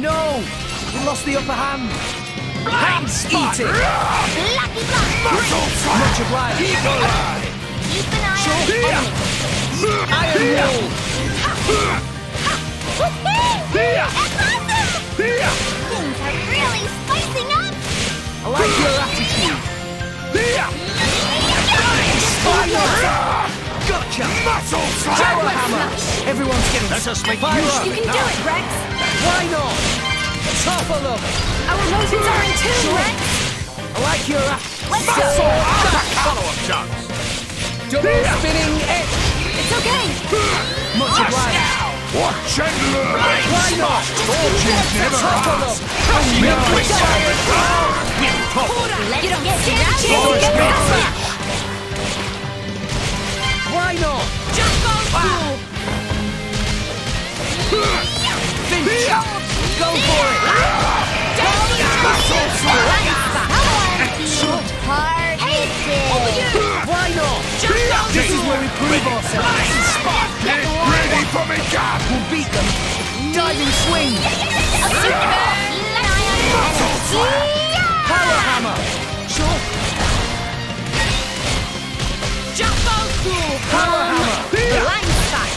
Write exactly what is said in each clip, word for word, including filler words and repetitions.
No! We lost the upper hand! Hands, eat it! Lucky block! Much obliged! Eagle Eye! Show Iron Roll! Things are really spicing up! I like your attitude! Spider! Gotcha! Muscle Power Hammer! Everyone's getting Let us make use. You can do it, Rex! Why not? Topple up! Our emotions are in tune, Rex! I like your ass! Let's Muscle go! Follow-up shots! Double spinning it! It's okay! Much obliged! Watch and learn! Why not? Fortune never asks! We'll push fire! We'll topple! You don't get damage! Get back! Why not? Just go cool! Finch! Go for it! Down the Short hard hitting! Why not? Just go cool! This is where we prove ourselves! Spot! Get ready for me, God! We'll beat them! Diving swing! Power hammer! Short! Power hammer! Blind sight!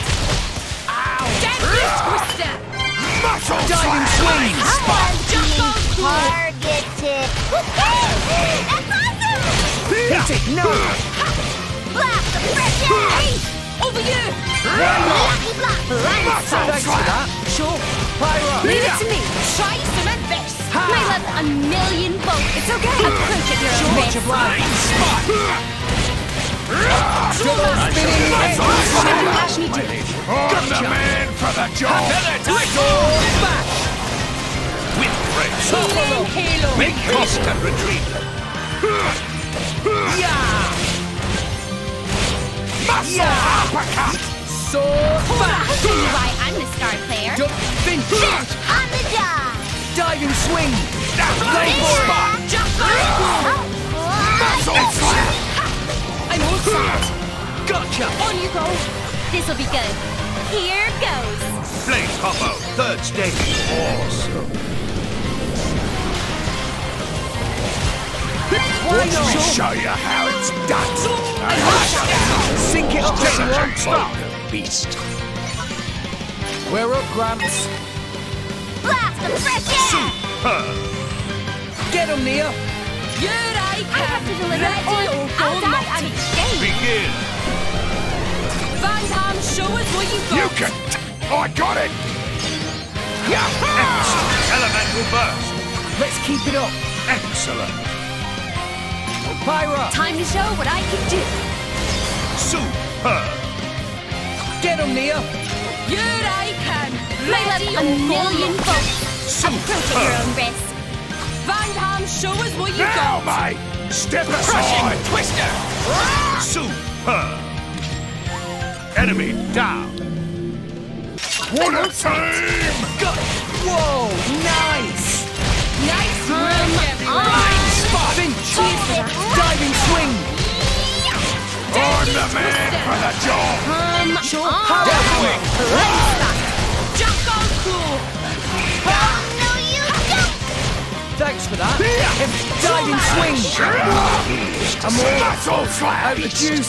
Ow! Deadlift twist-step! Muscle diving swing! Spot! Jumbo cool! Target it! That's awesome! Hit it! No! Blast the fresh air! Hey! Over you! Lucky block! Blind sight! Thanks for that! Sure! Pyro! Leave it to me! Try to cement this! My level a million volts! It's okay! Approach it your own way! Much obliged! Spot! Double spinning head! Ashni did it! Gotcha! Man for the job! Back! With grace! Healing halo! Make cost and retreat! Yeah! Muscle uppercut! So back! I see why I'm the star player! Jump! Finish! On the dive! Diving swing! Flying spot! Jump! Muscle! I'm all set! Gotcha! On you go! This'll be good. Here goes! Blade combo, third stage. Awesome! Why not? Let me show you how it's done! I it. Sink it up in one spot! Beast! We're up, Gramps! Blast the fresh air! Super! Get him, Nia! You're I can! I have to deliver that deal! I'll die on each game! Begin! Van Damme, show us what you got! You can! I got it! Yahoo! Elemental burst! Let's keep it up! Excellent! Pyra! Time to show what I can do! Super! Get on, Nia! You're I can! Ready a million volts! Super! Approach at your own risk! Van Damme, show us what you now, got! Now, mate! Step aside! Crushing Twister! Ah! Super! Enemy down! What a team! Got it! Whoa! Nice! Nice run, everyone! Blind spot! Finch! Diving swing! Yeah. I'm the man for the job! Um, sure! Deathwing! Blind spot! Jump on cool! Ah! Thanks for that. Yeah. Diving swing. A more muscle fire. Out the juice.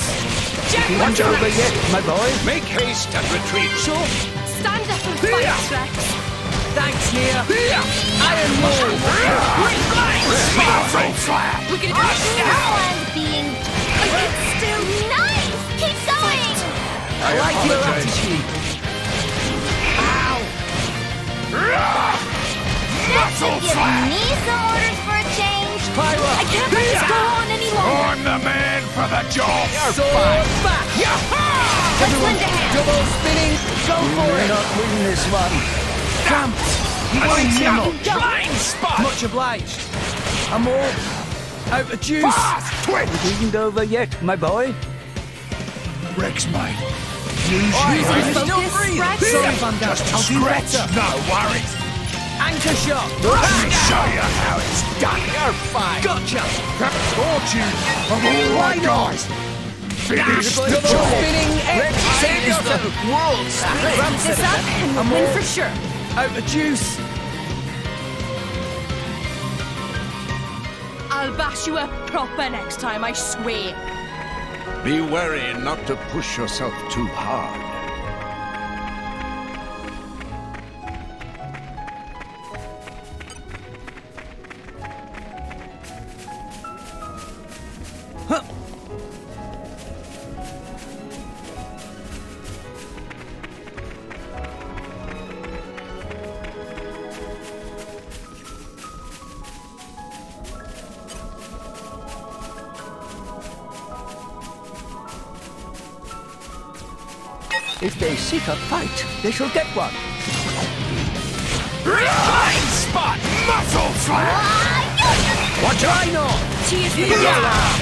You want to over yet, my boy? Make haste and retreat. Sure. Stand up and fight, Rex. Thanks, Nia. Iron Wall. Great flying. Muscle fire. Look at this. And being. It's still nice. Keep going. I like your attitude. Ow. Muscle flash! Give me some orders for a change! Pyro! I can't let this go on any longer! I'm the man for the job! You're fine! Yahoo! Everyone, double spinning! Go for it! We're not winning this one! Camps! You want to know? Blind spot! Much obliged! I'm all out of juice! Fast twitch! It isn't over yet, my boy! Rex, mate! Use your focus! Sorry, Van Damme! I'll do better! No worries! Anchor shot! Let me show you how it's done! You're fine! Gotcha! That fortune of all my guys! Finish the, the job! Rex saves the world! Ramp this up and we'll win for sure! Out the juice! bash you up proper next time, I swear. Be wary not to push yourself too hard. If they seek a fight, they shall get one. Blind spot! Muscle flash! What do I know? She is the yeah!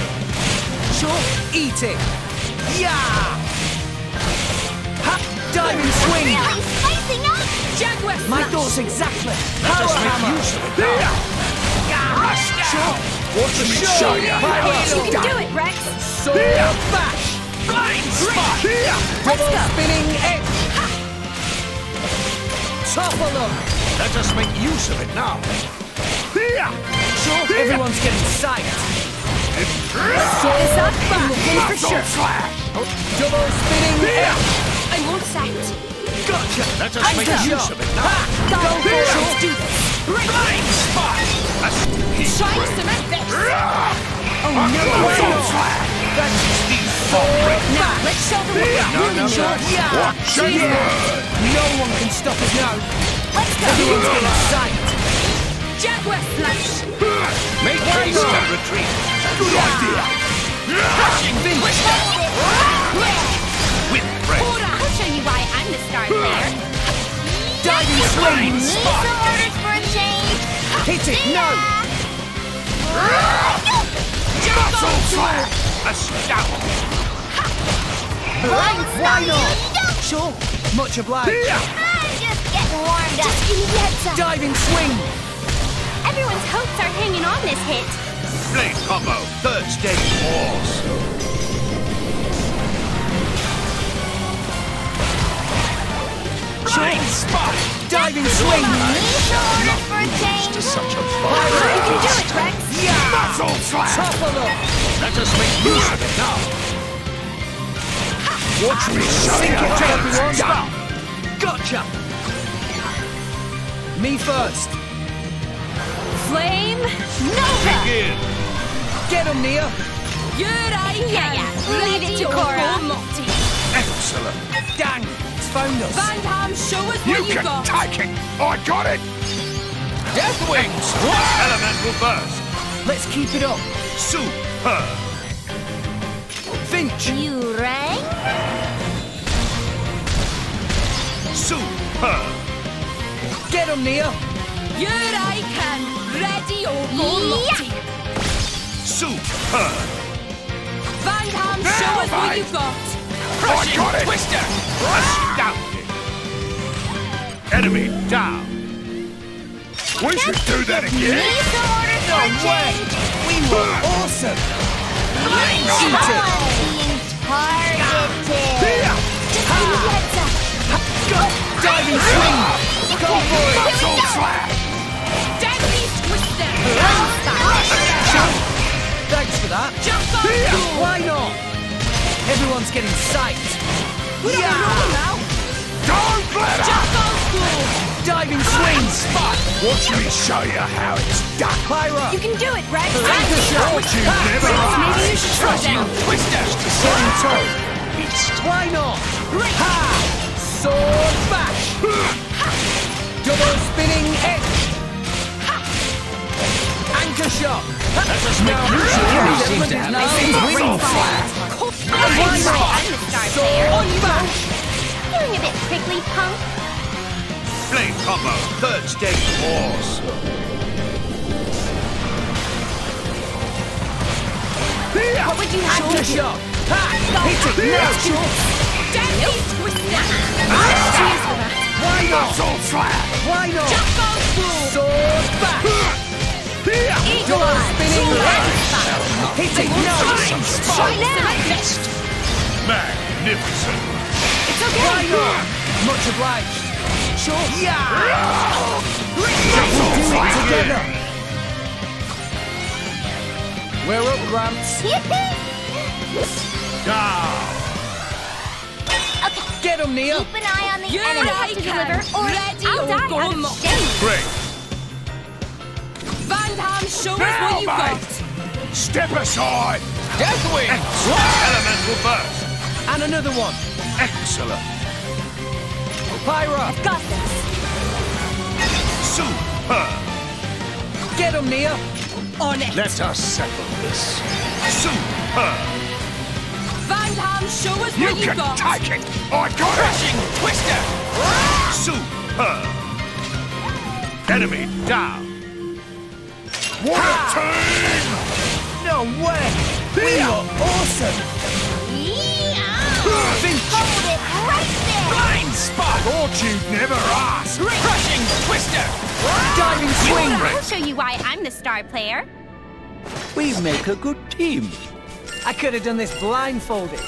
Sure, eat it! Yeah! Ha! Diving swing! I'm spacing up! Jaguar flash! My thoughts exactly! Power hammer! Yeah! Rush down! Sure! Watch me show you! You can do it, Rex! So fast! Blind spot! Double spinning edge! Ha. Topple them! Let us make use of it now! Sure, everyone's getting sight! So is that back? For sure! Double spinning edge! I want sight! Gotcha! Let us make use of it now! Double let's do this! Blind spot! Trying to make this! Oh no! That's the now, let's show them what we're doing, George! No one can stop us now! Let's go! Everyone's been in sight! Jaguar flash! Make haste and retreat! Good yeah. idea! Crushing beast! With breath! I'll show you why I'm the star player! Diving swing! Spot! Orders for a change! Hit it! No! Muscle flash! A scout! Why not? Sure, much obliged. I'm just getting warmed up. Just give me the heads up. Diving swing. Everyone's hopes are hanging on this hit. Blade combo, third stage wars. Change spot. Diving swing. Not used to such a fire. You can do it, Rex. Yeah. Muscle slash. Let us make use of it now. Watch me sink it to everyone's back! Gotcha! Me first! Flame Nova! Get him, Nia! You're right! Yeah, yeah! Leave it to Cora! Excellent! Dang! It's found us! Van Damme, show us what you, you got! You can take it! I got it! Death wings! What? Elemental burst! Let's keep it up! Super! Finch! You rang? Super! Get him, Nia! Here I can! Ready or molotty! Super! Van Damme, show us what you've got! Crushing I got it. Twister! Astounding! Enemy down! We That's should do that again! No way! We were uh. awesome! Blind spot! Targeted! Just give me heads up! Go! Diving swing! Go for it! Soul slap! Deadly twister! Thanks for that! Jump on! Why not? Everyone's getting sight! We're on the roll now! Don't let up! Jump on school! Diving swing! Spot! Watch me show you how it's done! Pyra! You can do it, Rex! Right? Maybe you should try them! Twister! Why not? Break. Ha! Sword bash! Ha. Double spinning edge! Ha. Anchor shot! Let us make use of your seems to have a flat! Blind spot! Sword bash! Feeling a bit prickly, punk? Flame combo, third stage wars! What would you have to do? Ha! Hit it! Let's go! Damn it! Twister! Cheers for that! Why not? Why not? Jump on school! Sword back! Eagle eye! Spinning left! Hit it! No! Try now! Magnificent! It's okay! Why not? Much obliged! Sure! Yeah! Let's do it together! We're up, Gramps. Yeah. Okay. Get him, Nia. Keep an eye on the You're enemy. I have to deliver, or Ready I'll die go out of shape. Great. Van Damme, show now, us what you've got. Step aside. Deathwing. Elemental burst. And another one. Excellent. Pyra. I've got this. Super. Get him, Nia. On it. Let us settle this. Super! Van Damme, show us you what you got! You can take it! I got Crashing it! Crashing Twister! Ah! Super! Enemy down! What ah! a team! No way! We yeah. are awesome! Yeah! Finch! Hold it right there! Blind spot! Thought you'd never ask! Right. Crashing Twister! Diving swing! I'll show you why I'm the star player. We make a good team. I could have done this blindfolded.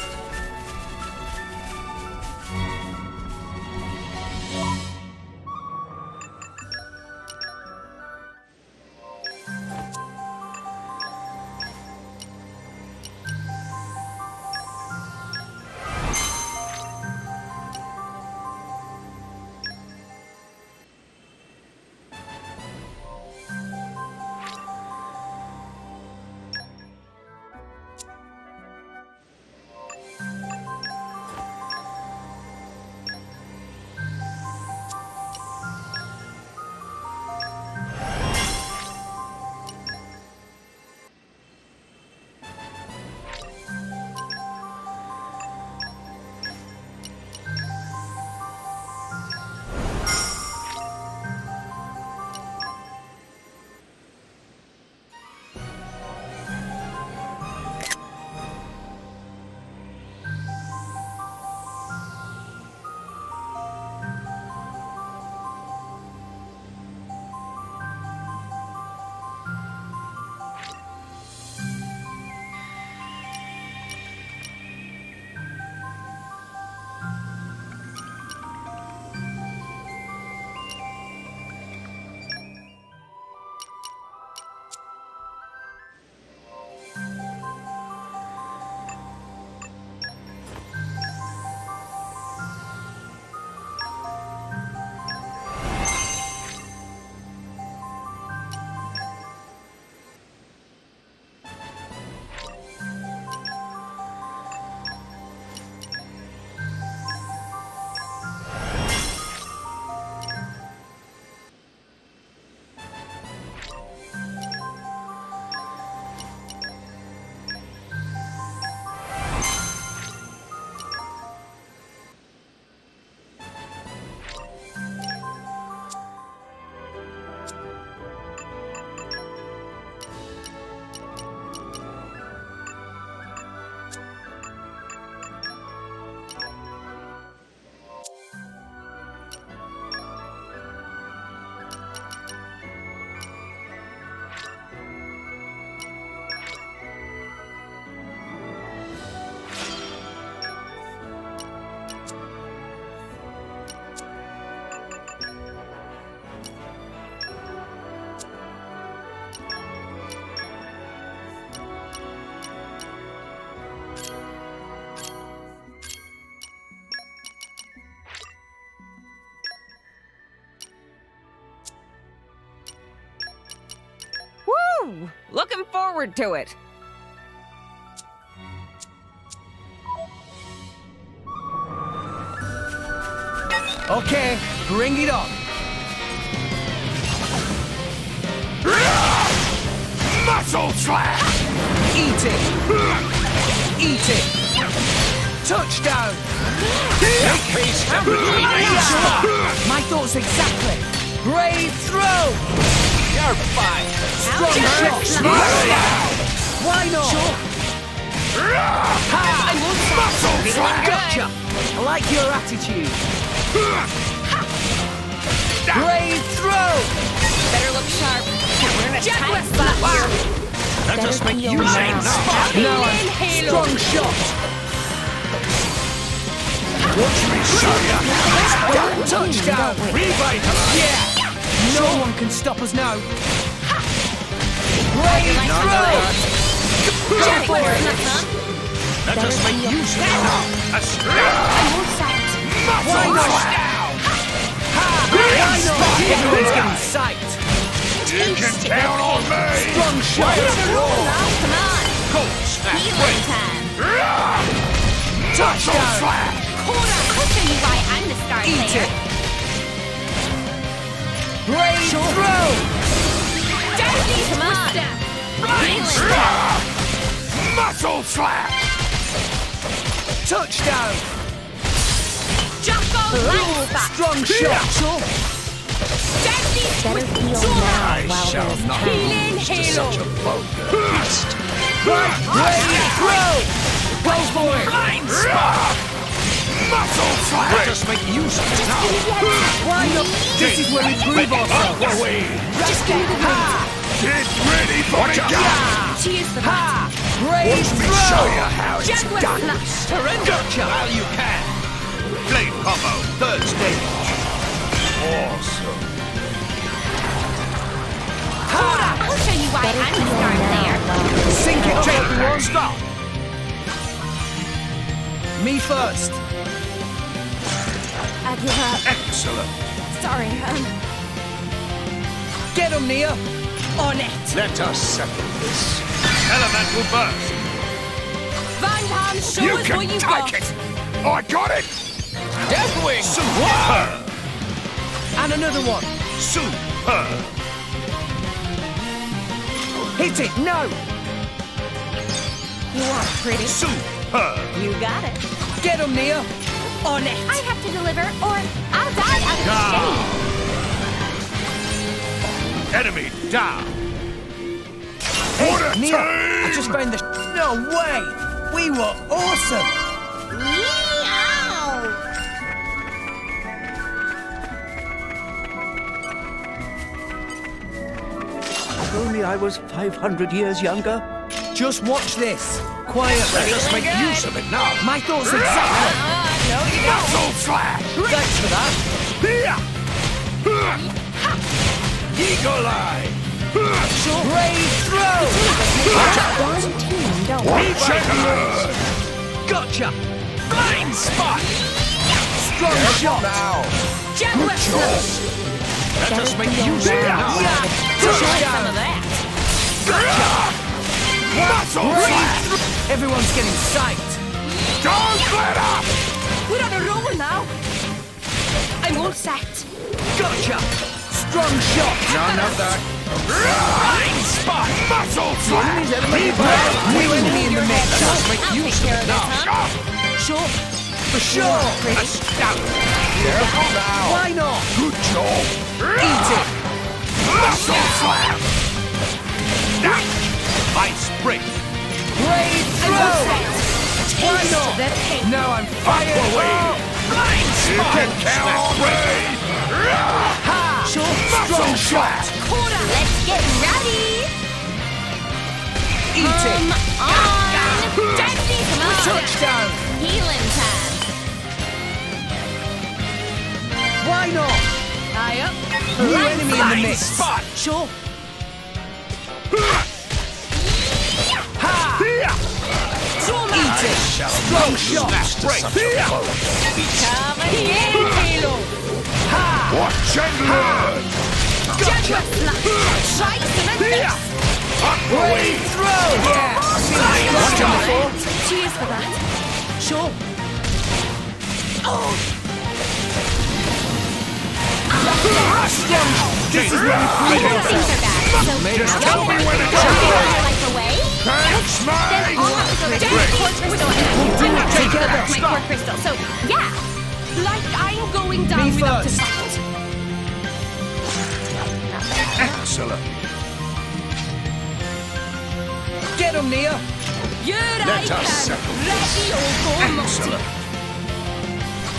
Looking forward to it. Okay, bring it on. Muscle slash! Eat it. Eat it. Touchdown. My thoughts exactly. Brave throw. You're fine. Strong shot. Why not? Sure. Ha! I won't muscle slap. Gotcha. I like your attitude. Brave throw. Better look sharp. We're in a tight spot. That just make you shine now. Now strong shot. Watch me show ya. Touchdown. Revitalize. Yeah. No one can stop us now. Brave throw! Go for it! Let us make use of it now! A strength! Why not now? I know everyone's getting sight. You can count on me. Strong shot. Come on. Cold snap. Healing time. Touchdown flash. Hold on. I'll show you why I'm the star player. Eat it. Brave throw. Dusty. Come on. Healing time. Muscle flash. Touchdown. Jump on the strong shot. Better feel now while there's time. Such a vulgar beast. Ready, throw! Go for it! Blind spot! Muscle flash! Let us make use of it now. This is where we prove ourselves. Just get ready for the gun! She is the bat. Brave throw! Watch me show you how it's done. Surrender while you can. Blade combo, third stage. Awesome. Hold up! I'll show you why I'm the star player. Sink it, everyone. Stop. Me first. I give up. Excellent. Sorry, um. Get him, Nia. On it. Let us settle this. Elemental burst. Van Damme, show us what you got. You can take it. I got it. Deathwing! Super! And another one! Super! Hit it! No! You are pretty. Super! You got it. Get him, Nia! On it! I have to deliver, or I'll die out of ah. shame! Enemy down! Hey, what a Nia! Team. I just found the... No way! We were awesome! Only I was five hundred years younger. Just watch this. Quietly. Let us make good. use of it now. My thoughts are exactly. Uh, no, you don't. Muscle flash. Thanks for that. Eagle eye. Sure. Brave throw. Watch out. Gotcha. Blind spot. Strong Get shot. Now. Let Get us make use of it now. Yeah. Try some of that. Muscle flash. Everyone's getting psyched. Don't let up. We're on a roll now. I'm all set. Gotcha. Strong shot. None of that. Blind spot. Muscle flash. We will be in the mix. Let us make use of it now. Sure. For sure. Astounding. Careful now. Why not? Good job. Eat it. Muscle slam. Stack. Ice break. Brave throw. Why not? Now I'm fired away. Blind spot. You can count on me. Ha. Muscle shot. Quarter. Let's get ready. Eat it. On. Deadly command. Touchdown. Healing time. Why not? High up. New enemy in the mix. Spot. Sure. Ha! Eat it. Strong shot. Become a hero. Ha! Watch and learn. Gotcha. Try to make Upward throw. Watch out. Cheers for that. Sure. Oh. This is really cool. Just tell me when to go. Thanks, mate. I'm not taking back my core crystal. So, yeah. Like I'm going down without a fight. Excellent. Get him, Nia. Let us settle this. Excellent.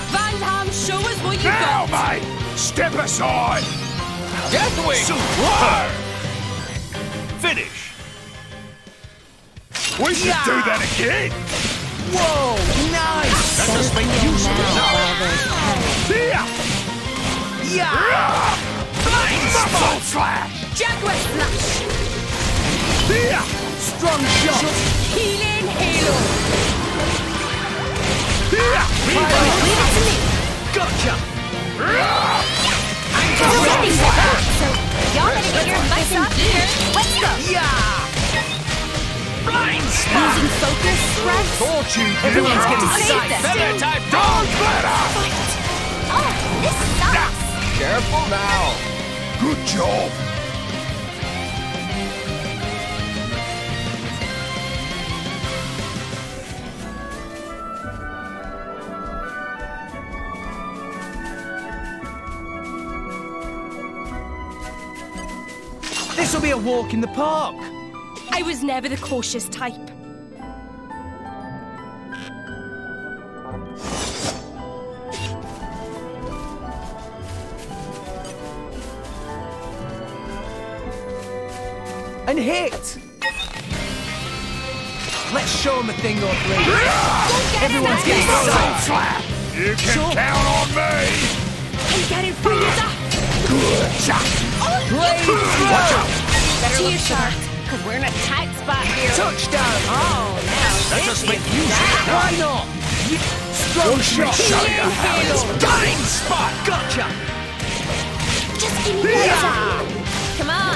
Van Damme, show us what you got. Now, mate. Step aside! Deathwing! Super! Finish! We should yeah. do that again! Whoa! Nice! Let us make use of it now! Yeah! Yeah! Blind spot! Jaguar flash! Yeah! Strong shot! Healing Halo! Gotcha! I'm just getting better! So, y'all better get your butts off here! Let's go! Yeah! Blind spot! Losing focus, stress? Fortune! Everyone's getting sight! Better type! Don't better! Oh, this sucks! Careful now! Good job! This will be a walk in the park. I was never the cautious type. And hit! Let's show him a thing or three. Get Everyone's getting slap. You can sure. count on me! And get in front of that! Good shot! Great! Watch out! Better look sharp, because we're in a tight spot here. Touchdown! Oh, now that just make you shoot. Why not? Strong shot! Show you how it's dying spot! Gotcha! Just give me yeah. that! Come on!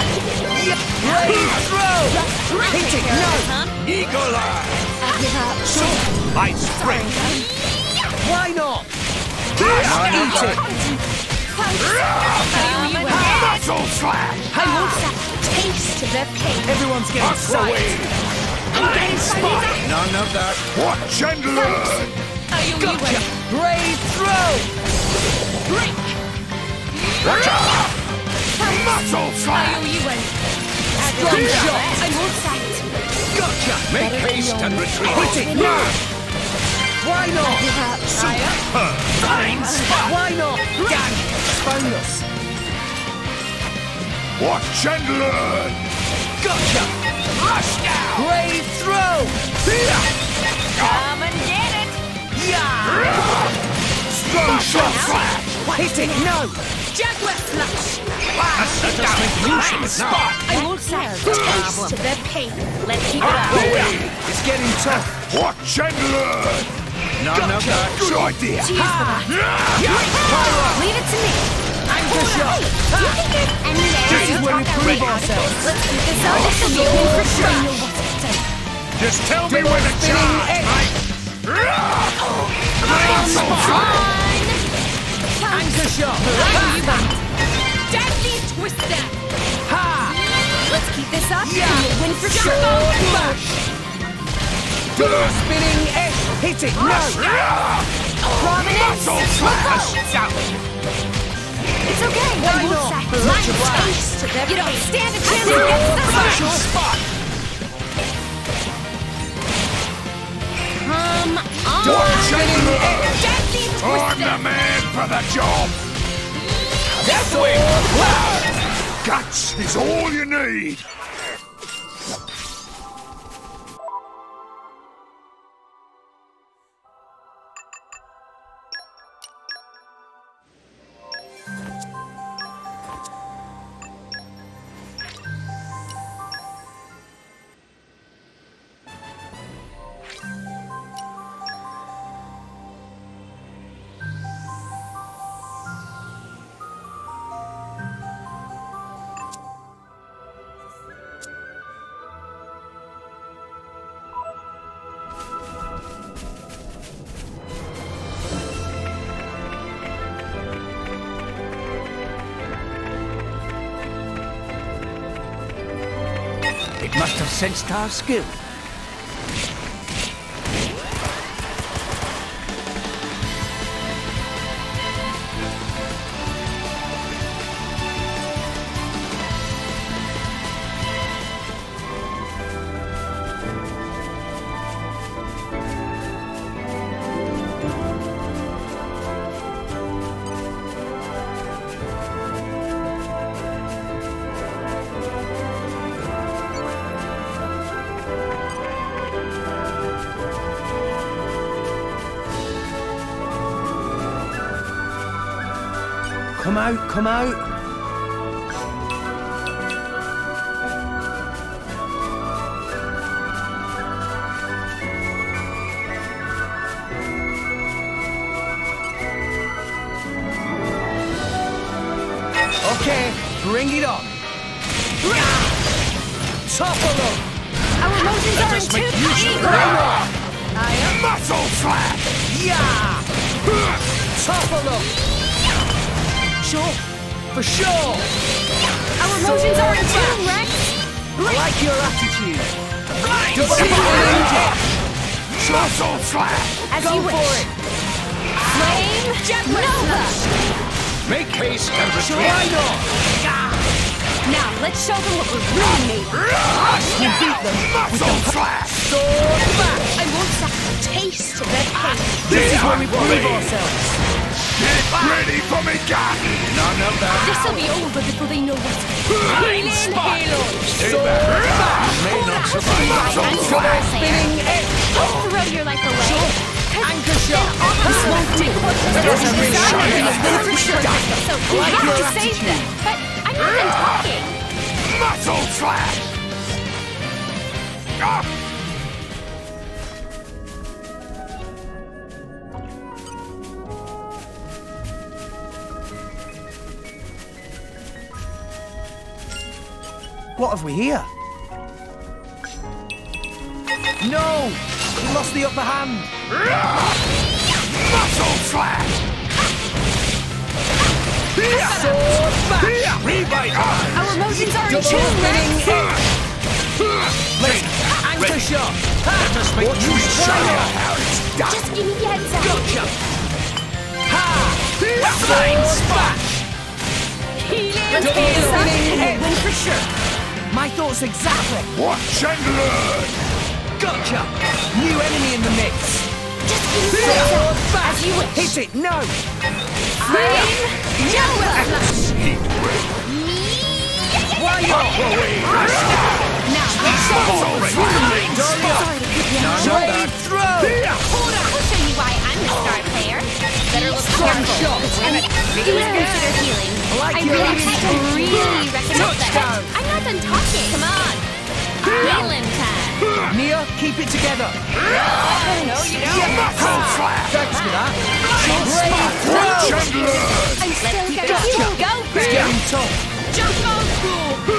Yeah. Great throw! Hit it! No! Huh? Eagle eye! I give up. So, I spring! Why not? Just eat it! Muscle slash! Hello, taste the pain. Everyone's getting sight. Blind spot. None of that. Watch and learn. Gotcha. Brave throw. Break. Muscle slash. Strong shot. I'm all sight. Gotcha. Make haste and retreat. Quit it now. Why not? Super! Blind spot! Why not? Gang! Bonus! Watch and learn! Gotcha! Rush now! Brave throw! Come and get it! Yeah! Strong shot! Hit it! No! Jaguar flash! That's just blind spot! I'm all set! Taste to the pain! Let's keep it up! It's getting tough! Watch and learn! No, gotcha. no, no, good idea! Ha! Yeah. Yeah. Leave it to me! I'm for sure! And then this is where we prove ourselves! Let's keep this up! This will be a win for sure! Just tell me where to charge! Oh! I'm so fine! I'm for sure! I'm you back! Deadly twister! Ha! Let's keep this up! Yeah! Win for sure! Spinning X! Hit it! No! Prominence! Look out! It's okay! Why not? My taste! You don't stand a chance against the social spot! Come on! Deadly twister! I'm the man for the job! Deathwing! Wow! Guts is all you need! Must have sensed our skill. Come out, come out! Okay, bring it on. Topolo. Our emotions are in tune with eagle. I am muscle slap. Yeah. Topolo. Sure, for sure. Our emotions are in tune, Rex. Like your attitude. Muscle slap. As you wish. Flame Jet Nova! Make haste and retreat! Now, let's show them what we're really made of! You beat them with the flash! Sword back! I want that taste of their cake! This is where we prove ourselves! Get ready for me, God! None of that! This'll be over before they know what... Helen Halo! Sword back! May not survive! Muscle flash! Spinning it! Throw your life away! Anchor shot! This won't do! This is the sound of the future! So we have to save them! But I'm not even talking! Muscle slash! Ah. What have we here? No! We lost the upper hand! Muscle slash! Sword back! Revite! Our emotions are in tune, Rex! Anchor shot! Let us make you shine how it's done! Just give me the heads up! Gotcha! Ha! Flying splash! Healing! Healing! Win for sure! My thoughts exactly! Watch and learn! Gotcha! New enemy in the mix! Just keep sword back! As you wish! Hit it! No! Flame! Yellow! Heat ray! Why are you? Now, let's show you! Flying spark! Ray throw! Hold on! I'll show you why I'm the star player! Better look careful! Please consider healing! I really, really recommend that! I'm not done talking! Come on! Healing time! Nia, keep it together. No, you don't. Muscle slap. Thanks for that. Brave Chandler. I'm still going to go. It's getting tough. Jump on school.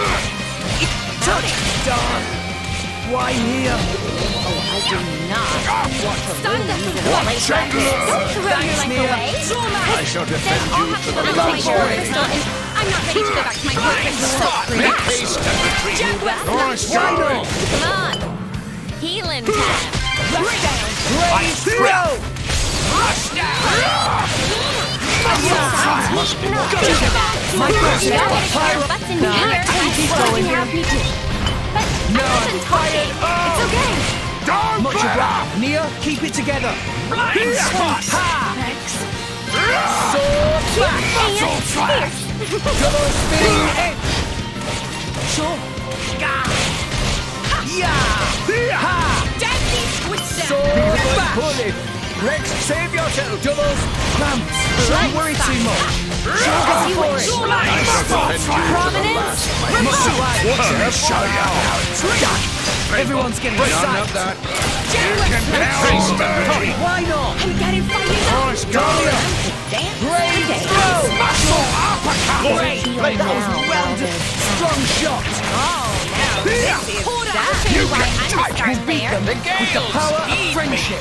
Touch it. Darn. Why here? Oh, I do not want to lose. What Chandler? Don't throw your life away. I shall defend you to the last moment. I'm not ready to go back to my corporate stop. Relax. Jaguar. Nice job. Come on. Healing time! Rush down! Blaze throw! Rush down! Muscle fire! Must be more good! My first is a fire! No, I keep going here! But I wasn't talking! It's okay! Don't fire! Nia, keep it together! Blind spot! Next! Sword flash! Muscle flash! Double spinning it! Sure! Yeah! Ha! Deadly twister! Sword back! Rex, save yourself! Doubles! Clamps! Don't worry too much! As you wish! Prominence! Remote! Everyone's getting excited! Why not? I'm getting fired up! Brave throw! Muscle uppercut! Blade goes well done! Strong shot! Oh, now! That's you why can I'm start beat them the with the power of friendship.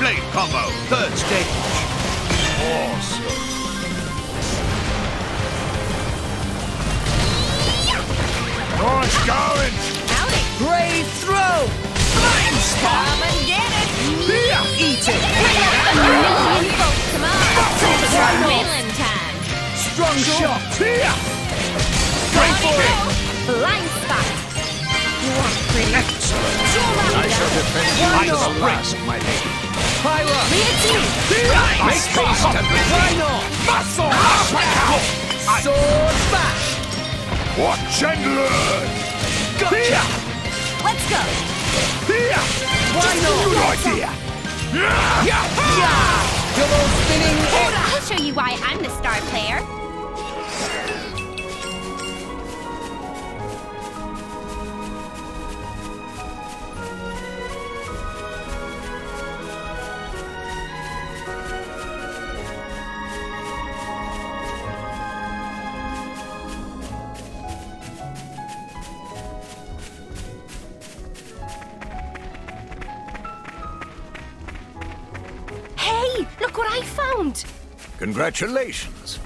Blade combo, third stage. Awesome. Nice going. Brave throw. Blind spot. Come and get it. Eat it. A million volts. Come on. Wheeling time. Strong shot. Straight for it. Blind spot. Excellent. I shall defend you to the last, my lady. Pyro! Lead it to me! Make haste and retreat! Muscle! Sword back! Watch and learn! Gotcha! Let's go! Why not? Good idea! Double spinning! I'll show you why I'm the star player! Look what I found! Congratulations!